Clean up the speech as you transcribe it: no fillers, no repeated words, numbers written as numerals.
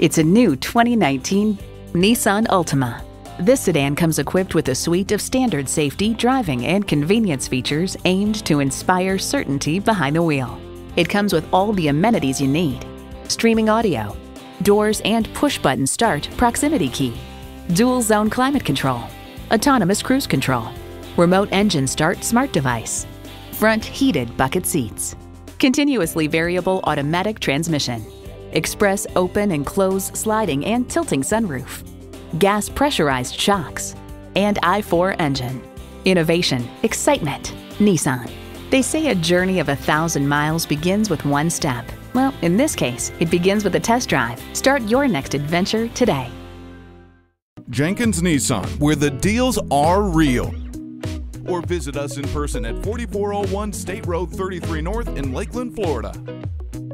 It's a new 2019 Nissan Altima. This sedan comes equipped with a suite of standard safety, driving, and convenience features aimed to inspire certainty behind the wheel. It comes with all the amenities you need: streaming audio, doors and push-button start proximity key, dual zone climate control, autonomous cruise control, remote engine start smart device, front heated bucket seats, continuously variable automatic transmission, express open and close sliding and tilting sunroof, gas pressurized shocks, and I-4 engine. Innovation, excitement, Nissan. They say a journey of 1,000 miles begins with one step. Well, in this case, it begins with a test drive. Start your next adventure today. Jenkins Nissan, where the deals are real. Or visit us in person at 4401 State Road 33 North in Lakeland, Florida.